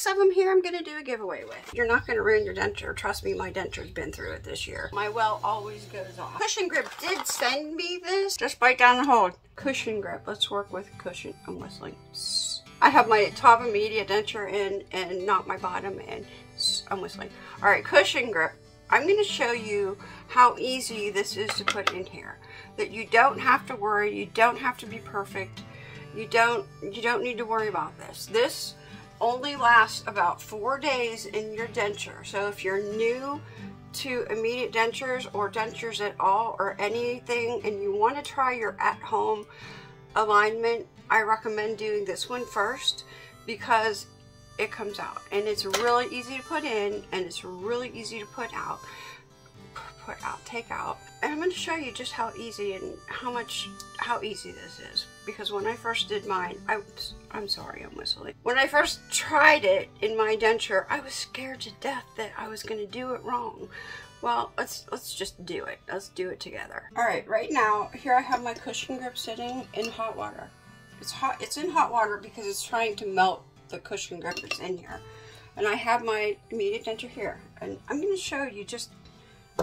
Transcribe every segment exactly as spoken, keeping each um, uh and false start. six of them here I'm gonna do a giveaway with. You're not gonna ruin your denture. Trust me, my denture's been through it this year. My well always goes off. Cushion Grip did send me this. Just bite down and hold. Cushion Grip, let's work with cushion. I'm whistling. I have my top immediate denture in and not my bottom, and I'm whistling. All right, Cushion Grip. I'm gonna show you how easy this is to put in here. That you don't have to worry, you don't have to be perfect. You don't, you don't need to worry about this. This only lasts about four days in your denture. So if you're new to immediate dentures or dentures at all or anything, and you want to try your at-home alignment, I recommend doing this one first because it comes out and it's really easy to put in and it's really easy to put out. Put out, take out, and I'm going to show you just how easy and how much how easy this is. Because when I first did mine, I was, I'm sorry, I'm whistling. When I first tried it in my denture, I was scared to death that I was going to do it wrong. Well, let's let's just do it. Let's do it together. All right, right now here I have my Cushion Grip sitting in hot water. It's hot. It's in hot water because it's trying to melt the Cushion Grip that's in here. And I have my immediate denture here, and I'm going to show you just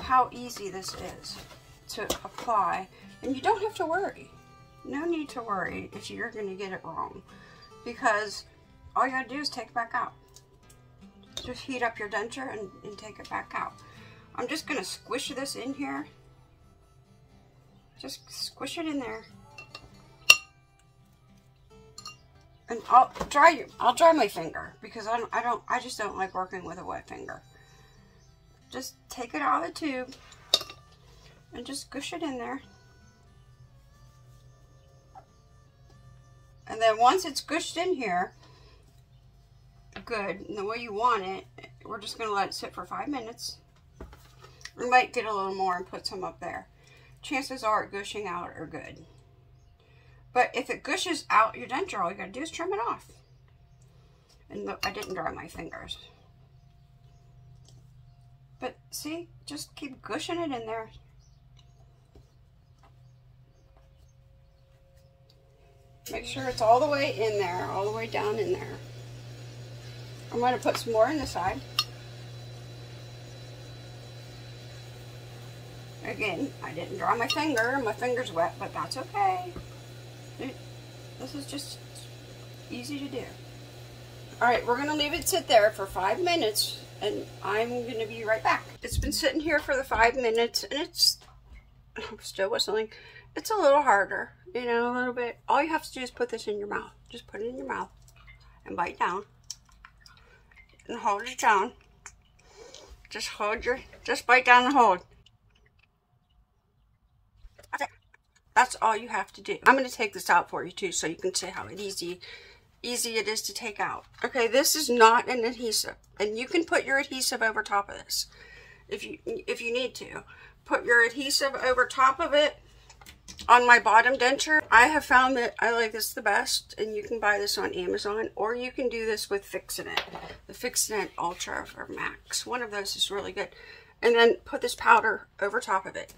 how easy this is to apply, and you don't have to worry. No need to worry if you're going to get it wrong, because all you gotta do is take it back out. Just heat up your denture and, and take it back out. I'm just gonna squish this in here. Just squish it in there, and I'll dry you. I'll dry my finger because I don't. I don't. I just don't like working with a wet finger. Just take it out of the tube and just squish it in there. And then once it's squished in here, good, and the way you want it, we're just going to let it sit for five minutes. We might get a little more and put some up there. Chances are it gushing out are good. But if it gushes out your denture, all you got to do is trim it off. And look, I didn't dry my fingers. But see, just keep gushing it in there. Make sure it's all the way in there, all the way down in there. I'm going to put some more in the side. Again, I didn't dry my finger. My finger's wet, but that's okay. This is just easy to do. All right, we're going to leave it sit there for five minutes. And I'm going to be right back. It's been sitting here for the five minutes and it's, I'm still whistling. It's a little harder, you know, a little bit. All you have to do is put this in your mouth. Just put it in your mouth and bite down and hold it down. Just hold your, just bite down and hold. That's all you have to do. I'm going to take this out for you too so you can see how easy easy it is to take out. Okay, this is not an adhesive, and you can put your adhesive over top of this if you if you need to. Put your adhesive over top of it. On my bottom denture, I have found that I like this the best, and you can buy this on Amazon, or you can do this with Fixin-It, the Fixin-It Ultra or Max. One of those is really good. And then put this powder over top of it.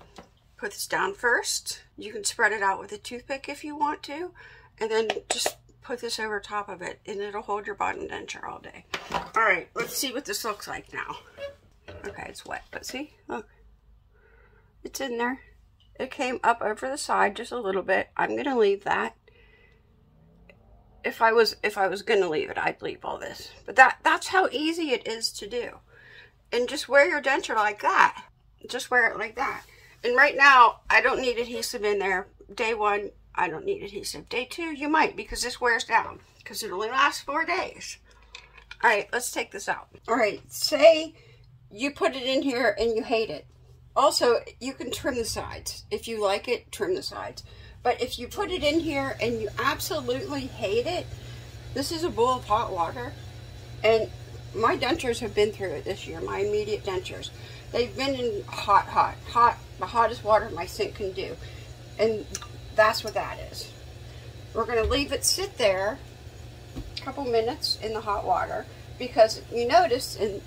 Put this down first. You can spread it out with a toothpick if you want to, and then just put this over top of it, and it'll hold your bottom denture all day. All right, let's see what this looks like now. Okay, it's wet, but see, look, it's in there. It came up over the side just a little bit. I'm gonna leave that. If I was, if I was gonna leave it, I'd leave all this. But that, that's how easy it is to do. And just wear your denture like that. Just wear it like that. And right now, I don't need adhesive in there. Day one, I don't need adhesive. Day two, you might, because this wears down, because it only lasts four days. All right, let's take this out. All right, say you put it in here and you hate it. Also, you can trim the sides. If you like it, trim the sides. But if you put it in here and you absolutely hate it, this is a bowl of hot water. And my dentures have been through it this year, my immediate dentures. They've been in hot, hot, hot, the hottest water my sink can do. And that's what that is. We're going to leave it sit there a couple minutes in the hot water, because you notice in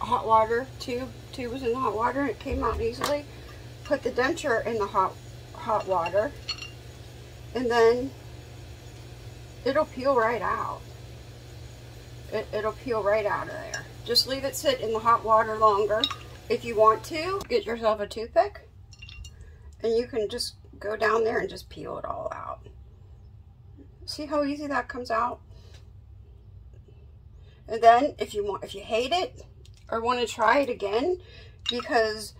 hot water, tube, tube was in the hot water and it came out easily. Put the denture in the hot, hot water, and then it'll peel right out. it, it'll peel right out of there. Just leave it sit in the hot water longer. If you want to, get yourself a toothpick and you can just go down there and just peel it all out. See how easy that comes out? And then if you want, if you hate it or want to try it again, because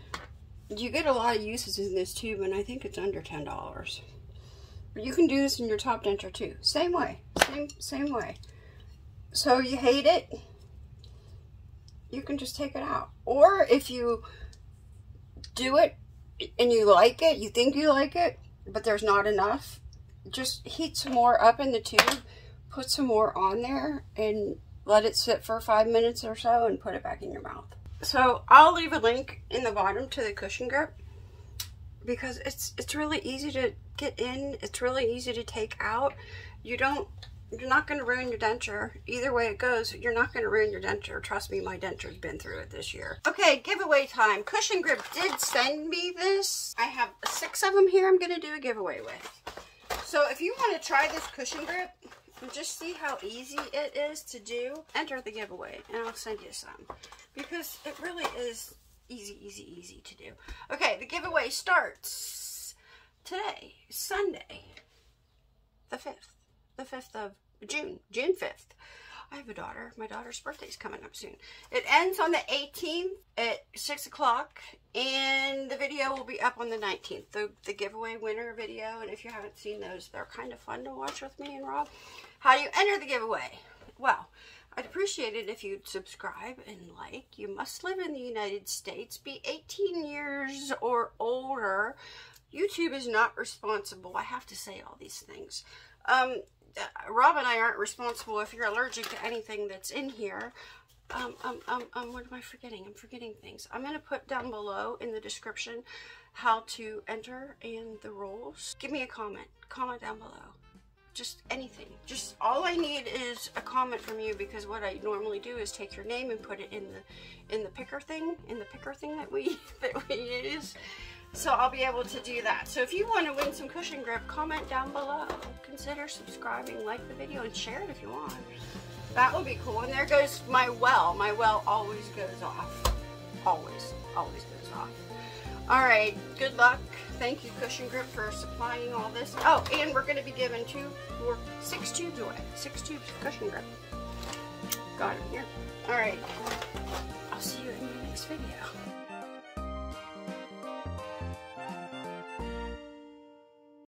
you get a lot of uses in this tube, and I think it's under ten dollars. But you can do this in your top denture too. Same way, same, same way. So you hate it, you can just take it out. Or if you do it and you like it, you think you like it, but there's not enough, just heat some more up in the tube, put some more on there, and let it sit for five minutes or so and put it back in your mouth. So I'll leave a link in the bottom to the Cushion Grip, because it's it's really easy to get in, it's really easy to take out. You don't, you're not going to ruin your denture. Either way it goes, you're not going to ruin your denture. Trust me, my denture's been through it this year. Okay, giveaway time. Cushion Grip did send me this. I have six of them here I'm going to do a giveaway with. So if you want to try this Cushion Grip, just see how easy it is to do, enter the giveaway and I'll send you some, because it really is easy, easy, easy to do. Okay, the giveaway starts today, Sunday, the fifth, the fifth of June, June fifth. I have a daughter. My daughter's birthday's coming up soon. It ends on the eighteenth at six o'clock, and the video will be up on the nineteenth, the, the giveaway winner video. And if you haven't seen those, they're kind of fun to watch with me and Rob. How do you enter the giveaway? Well, I'd appreciate it if you'd subscribe and like. You must live in the United States, be eighteen years or older. YouTube is not responsible. I have to say all these things. Um... Rob and I aren't responsible if you're allergic to anything that's in here. Um, um, um, um, what am I forgetting? I'm forgetting things. I'm going to put down below in the description how to enter and the rules. Give me a comment. Comment down below. Just anything. Just all I need is a comment from you, because what I normally do is take your name and put it in the in the picker thing, in the picker thing that we that we use. So I'll be able to do that. So if you want to win some Cushion Grip, comment down below. Consider subscribing, like the video, and share it if you want. That would be cool. And there goes my well. My well always goes off. Always, always goes off. All right, good luck. Thank you, Cushion Grip, for supplying all this. Oh, and we're going to be giving two, or six tubes away. Six tubes of Cushion Grip. Got it here. All right, I'll see you in my next video.